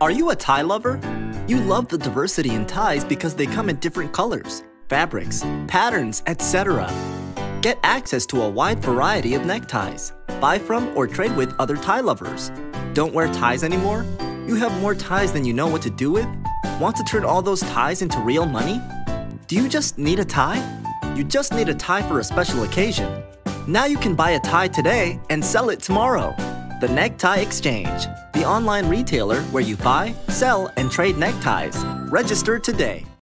Are you a tie lover? You love the diversity in ties because they come in different colors, fabrics, patterns, etc. Get access to a wide variety of neckties. Buy from or trade with other tie lovers. Don't wear ties anymore? You have more ties than you know what to do with? Want to turn all those ties into real money? Do you just need a tie? You just need a tie for a special occasion. Now you can buy a tie today and sell it tomorrow. The Necktie Exchange, the online retailer where you buy, sell, and trade neckties. Register today.